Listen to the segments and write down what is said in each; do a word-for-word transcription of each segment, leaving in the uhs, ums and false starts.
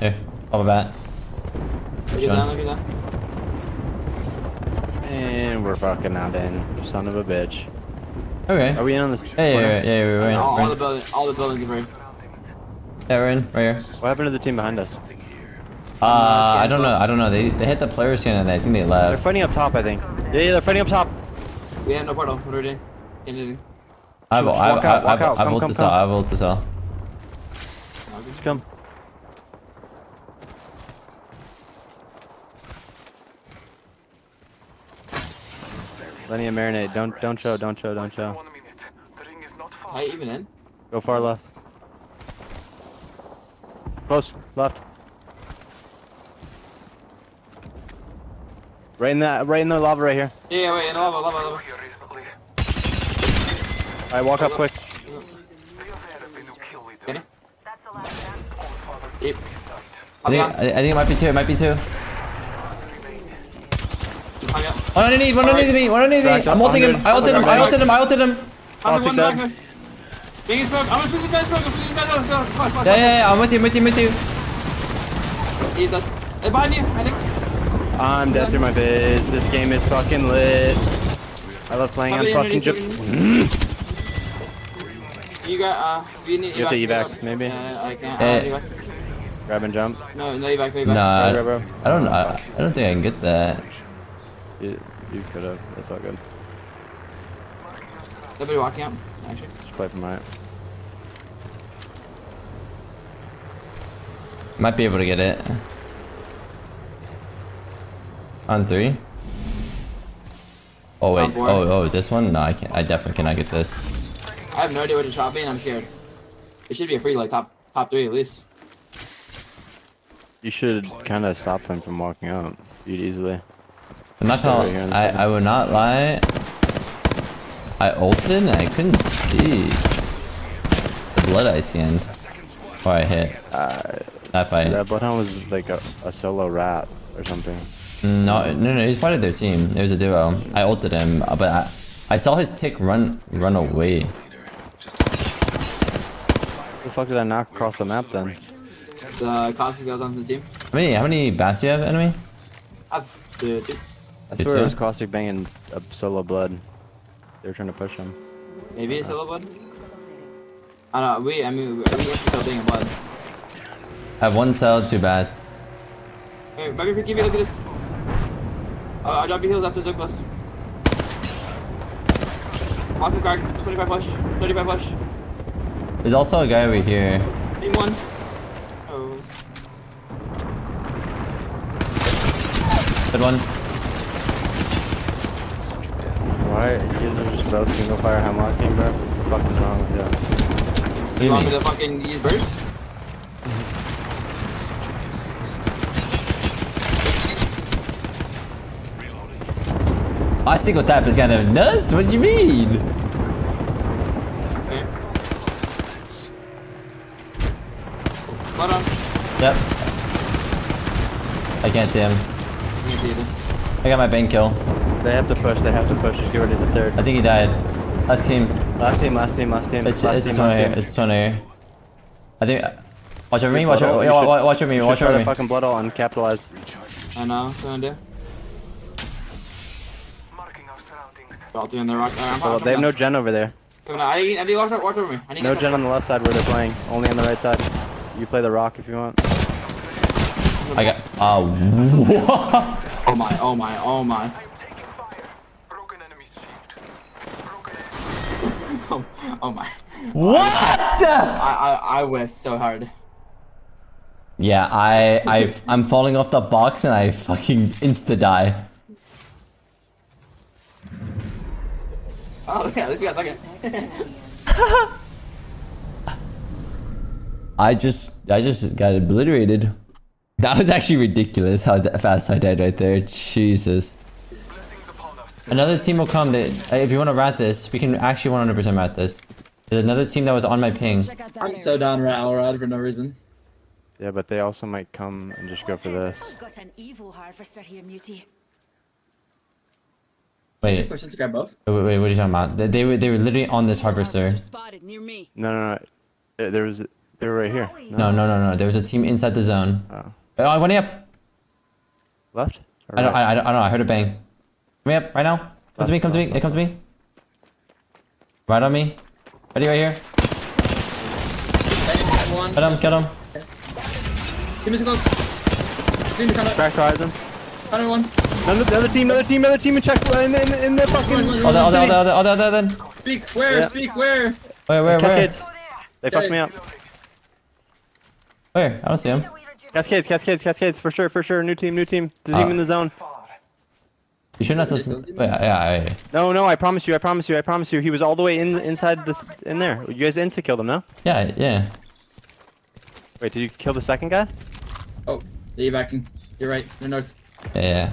Here, over that. Look at that, look at that. And we're fucking out in. Son of a bitch. Okay. Are we in on this? Yeah, yeah, yeah, yeah, we're in. All, all the buildings, all the buildings are in. Yeah, we're in, right here. What happened to the team behind us? Uh, I don't know, I don't know. They, they hit the players here and I think they left. They're fighting up top, I think. Yeah, yeah, they're fighting up top. We have no portal. What are we doing? Can't do anything. I will, I will, I will ult this out, I will ult this out. Just come. Lenny and marinate. Don't, don't show, don't show, don't show. Are you even in? Go far left. Close, left. Right in that, right in the lava right here. Yeah, wait, in the lava, lava, lava. Alright, walk up quick. Ready? Yep. I think, I think it might be two, it might be two. One underneath, one underneath me, one underneath me. I'm ulting him, I ulted him, I ulted him, I ulted him. I'm one back. Big smoke, I'm gonna shoot this guy smoke, I'm shooting this guy smoke. Yeah, yeah, yeah, I'm with you, with you, with you. He's dead. Hey, behind you, I think. I'm dead through my biz. This game is fucking lit. I love playing on fucking Japan. You got, uh, you need you evac. You have to evac, maybe? Uh, I can't. Hey. Uh, grab and jump. No, no evac, no evac. Nah, no, no, I don't, I, I don't think I can get that. You, you could have, that's not good. Nobody walking up? Actually. Just play from right. Might be able to get it. On three. Oh wait, oh, oh, this one? No, I can't, I definitely cannot get this. I have no idea what to shot me and I'm scared. It should be a free, like top top three at least. You should kind of stop him from walking up. You'd easily. I'm not telling. Right I I would not lie. I ulted and I couldn't see the blood I scanned. Or I hit. Uh, that fight. That Bloodhound was like a, a solo rat or something. No, no, no. He's part of their team. It was a duo. I ulted him, but I, I saw his tick run run away. Who the fuck did I knock across the map then? The Caustic that was on the team. How many, how many bats do you have, enemy? I have two. two. I swear it was Caustic banging up solo blood. They were trying to push him. Maybe it's solo blood? I don't know, we, I mean, we have to kill banging blood. I have one cell, two bats. Hey, maybe for T V, look at this. Oh, I'll drop your heals after the close. Watch the guard, twenty-five push, thirty-five push. There's also a guy over here. Need one. Oh. Good one. Why are you guys just about single fire hemlocking, bro? What the fuck is wrong with you? You want me to fucking use burst? My single tap is kind of nuts. What do you mean? Hold on. Yep. I can't see him. I, see him. I got my bang kill. They have to push, they have to push. Just get rid of the third. I think he died. Last team. Last team, last team, last team. It's, last it's team, this one here. It's this one here. I think. Uh, watch over me, watch over me, watch, watch, watch over me, watch over me. Fucking blood all and capitalize. I know, going to do. Well, they have no gen over there. I need, I need watch, watch over me. I need no gen on the left side where they're playing. Only on the right side. You play the rock if you want. I got. Uh, what? Oh my! Oh my! Oh my! I'm taking fire. Broken enemy's shield. Broken enemy's shield. oh, oh my! What? I I I went so hard. Yeah, I I I'm falling off the box and I fucking insta die. Oh yeah, at least we got second. I just, I just got obliterated. That was actually ridiculous how fast I died right there. Jesus. Another team will come. That if you want to rat this, we can actually one hundred percent rat this. There's another team that was on my ping. I'm so down rat Alrod for no reason. Yeah, but they also might come and just go for this. I've got an evil harvester here, Muti. Wait, wait, wait, what are you talking about? They, they, were, they were literally on this harvester. No, no, no. There, there was They were right here. No, no, no, no. no. There was a team inside the zone. Oh. Oh, I went up. Left? Or right? I don't, I, I don't know. I heard a bang. Come up right now. Come left, to me. Come left, to me. Left, it comes left. to me. Right on me. Ready right here. One. Get him. Get him. Give me some close. Cracked Horizon. Another one. Another, another team. Another team. Another team. And check in in, in the fucking. Oh, that, oh, that, oh, that, oh, that, oh, that, oh, that. Speak. Where? Yeah. Speak. Where? Where? Where? Cascades. Where? They fucked me up. Where? I don't see him. Cascades, Cascades, Cascades, for sure, for sure. New team, new team. The team oh. in the zone. You should not listen. Wait, yeah, yeah, yeah. No, no, I promise you, I promise you, I promise you. He was all the way in, inside this, in there. You guys insta-killed him, no? Yeah, yeah. Wait, did you kill the second guy? Oh, yeah, you're backing. You're right, they're north. Yeah.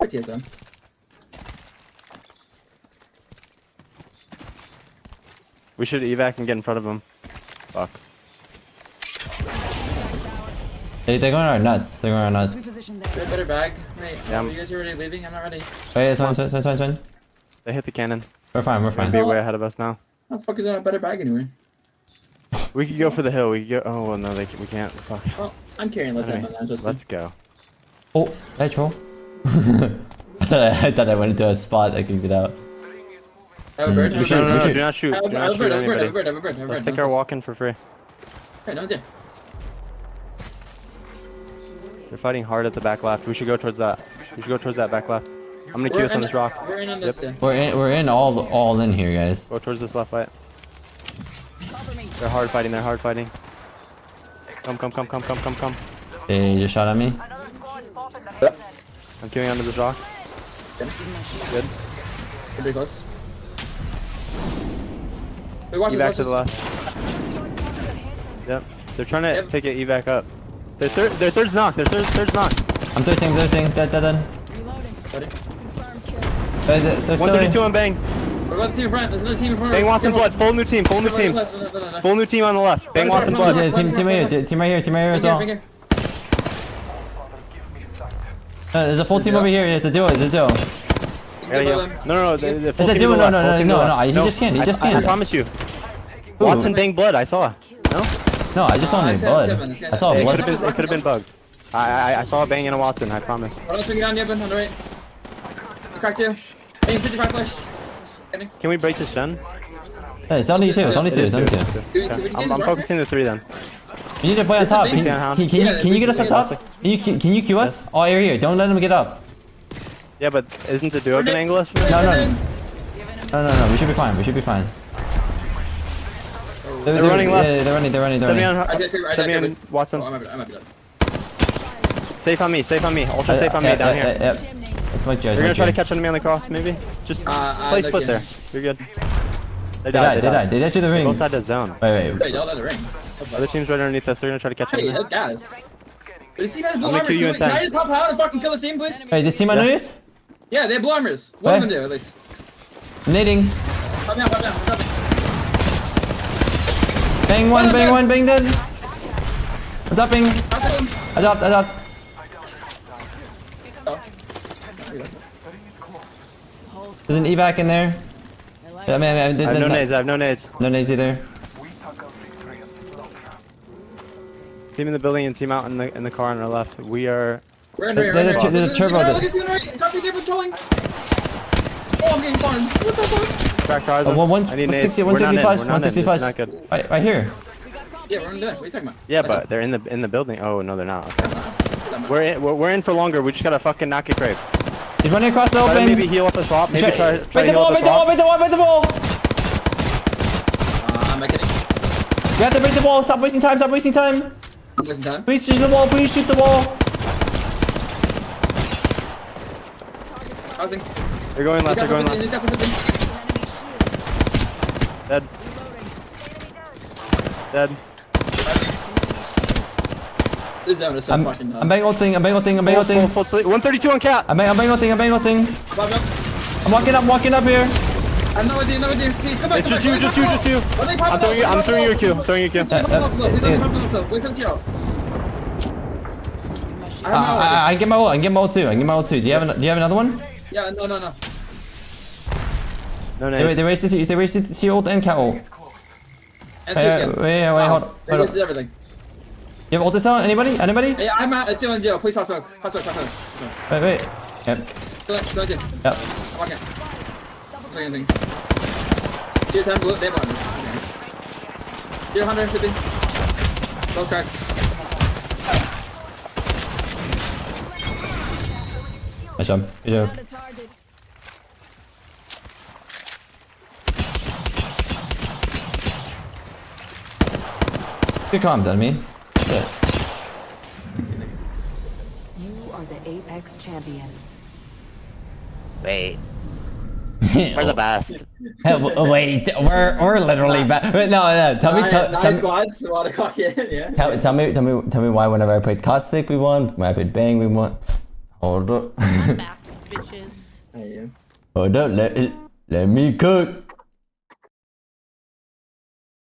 Right here, zone. We should evac and get in front of them. Fuck. They, they're going our nuts. They're going our nuts. Better bag. Wait, yeah, you guys are already leaving? I'm not ready. Oh, yeah, it's fine, it's fine, it's fine. They hit the cannon. We're fine, we're fine. They're way ahead of us now. How the fuck is there a better bag anywhere? We could go for the hill. We could go. Oh, well, no, they can, we can't. Fuck. Well, I'm carrying less ammo now, Justin. Let's go. Oh, did I troll? I, thought I, I thought I went into a spot that could get out. I have a bird. No, no, no, no, do not shoot. Do not shoot anybody. Let's take our walk in for free. Hey, no, I'm dead. They're fighting hard at the back left. We should go towards that. We should go towards that back left. I'm gonna queue us on this rock. We're in on this. Yep. We're in. We're in all all in here, guys. Go towards this left fight. They're hard fighting. They're hard fighting. Come, come, come, come, come, come, come. They just shot at me. Yep. I'm queuing onto this rock. Good. Pretty close. Wait, watch evac to the left. Yep. They're trying to yep. take it evac up. Their third, their third's knocked. Their third, third's knocked. I'm thirsting, thirsting. Dead, dead, dead. Reloading. one thirty-two on Bang. We're about to see in front. There's another team in front. Bang, Watson, Blood. Full new team. Full new team. Full new team on the left. Bang, Watson, Blood. Yeah, team, team right here. Team right here. Team right here as well. No, there's a full team over here. It's a duo. It's a duo. There you go. No, no, no. The, the full is that team duo? No, no, no, no, no. He no, just can't. He just can't. I, I promise you. Ooh. Watson banged Blood. I saw. No. No, I just saw uh, him Blood. Seven, seven. I saw it blood. Could been, it could have been bugged. I, I I saw a bang and a Watson. I promise. I don't swing it on the open on the right. I cracked you. Bang, fifty-five flash. Can we break this gun? Hey, it's only two. It's only two. It's only two. It's only two. It's only two. Okay. I'm, I'm focusing the three then. You need to play on top. Can, can, can you can you get us on top? Can you can you queue us? Oh, you're here. Don't let them get up. Yeah, but isn't the duo gonna angle us? No, no, no, no, no. We should be fine. We should be fine. They're, they're, they're running left. Yeah, they're running. They're running. They're running. Send me on, send me on Watson. Oh, I might be, I might be safe on me. Safe on me. Ultra uh, safe on yeah, me. Down yeah, here. Yeah, yeah. It's my job. You're gonna try to catch on me on the cross, maybe. Just uh, place foot there. You're good. They died. They died. They died to the ring. Both died to zone. Wait, wait. They all died to the ring. Other team's right underneath us. They're gonna try to catch on me. Hey, guys. This team has blue armors. Can I just hop out and fucking kill the team, please? Hey, this team on notice? Yeah, they have blue armors. One of them do at least. Nading. Come down. Come down. Come down. Bang one, oh, bang dead. one, bang dead. I'm dropping. Adopt, adopt. Oh. There's an evac in there. Yeah, man, I, I, I, I have no nades, I have no nades. No nades either. Team in the building and team out in the in the car on our left. We are... We're in there, there's, right, a, right. there's a turbo. There's a turbo. Oh, I'm getting farmed. What the fuck? Oh, one sixty-five, one sixty-five. Not good. Right, right here. Yeah, we're in there. What are you talking about? Yeah, but they're in the in the building. Oh no, they're not. Okay. We're in we're, we're in for longer. We just gotta fucking knock it crave. He's running across the open. Try to maybe heal up the swap. Maybe try. Bite the ball! Bite the ball! Bite the ball! Bite the ball! Ah, am I kidding? You have to break the ball. Stop wasting time. Stop wasting time. I'm wasting time. Please shoot the ball. Please shoot the ball. Housing. They're going left. They're going left. Dead. Dead. This zone is so I'm, fucking dumb. I'm banging old thing, I'm banging old thing, I'm banging old thing. Full, full, full one thirty-two on cat. I'm banging I'm bang old thing, I'm banging old thing. I'm walking up, walking up here. I'm not with you, I'm not with you. Please, come back, it's come just, back, you, just you, just you, just you. I'm throwing you, I'm throwing you a Q, I'm throwing you a Q. Uh, uh, Wait, come to your ult. I can get my ult, I can get my ult too, I can get my ult too. Do you have, an, do you have another one? Yeah, no, no, no. No, no. They, they raised the C ult and cat ult. Hey, wait, wait, wait, hold on. Hold this on. Is everything. You have ulti sound? Anybody? Anybody? Yeah, I'm at ceiling zero. Please hot smoke. Hot smoke, hot smoke. Wait, wait. Yep. Ceiling, ceiling zero. Yep. I'm walking. I'm doing anything. Tier ten, blue, they have one. Tier one fifty. Both cracked. Nice job. Good job. Good comms, enemy. Shit. You are the Apex champions. Wait. We're the best. Wait, we're we're literally bad. No, no. Tell me, tell, nine, tell, nine squads, a lot of cock in, yeah. Tell, tell me, tell me, tell me why. Whenever I played Caustic, we won. When I played Bang, we won. Hold up. Back, bitches. Hold up. Let let me cook.